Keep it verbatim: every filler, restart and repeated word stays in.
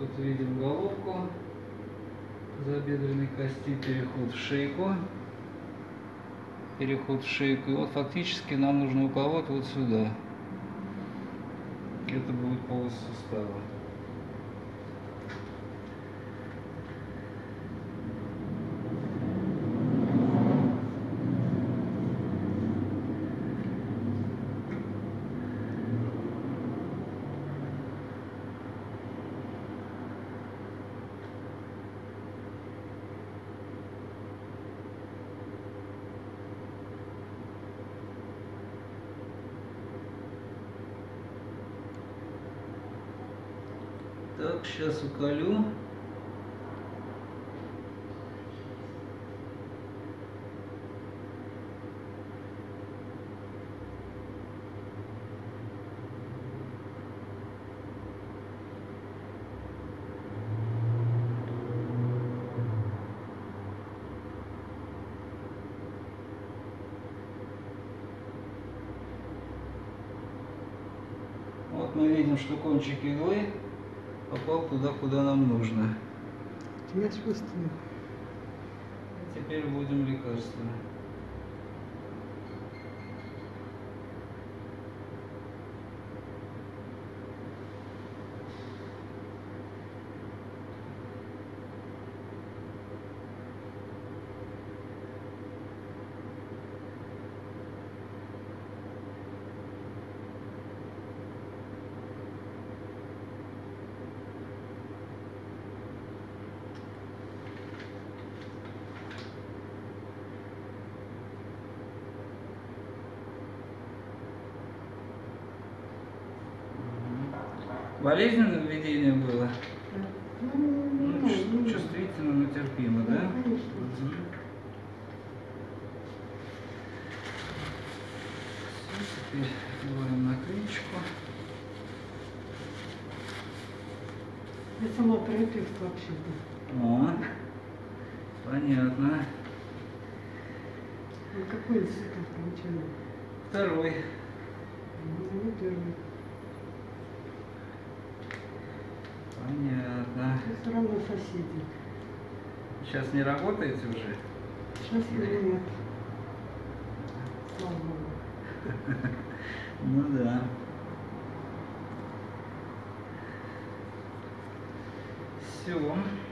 тут видим головку, забедренной кости, переход в шейку. Переход в шейку. И вот фактически нам нужно уковать вот сюда. Это будет полость сустава. Так, сейчас уколю. Вот мы видим, что кончик иглы попал туда, куда нам нужно. Теперь будем лекарства. Болезненным введением было? Да. Ну, чувствительно, но терпимо, да? Да, конечно. Все, теперь делаем наклеечку. Это само протест вообще-то. О, понятно. Ну, какой институт получил? Второй. Ну, первый. Понятно. Все равно соседи. Сейчас не работаете уже? Сейчас или нет. Слава Богу. Ну да. Все.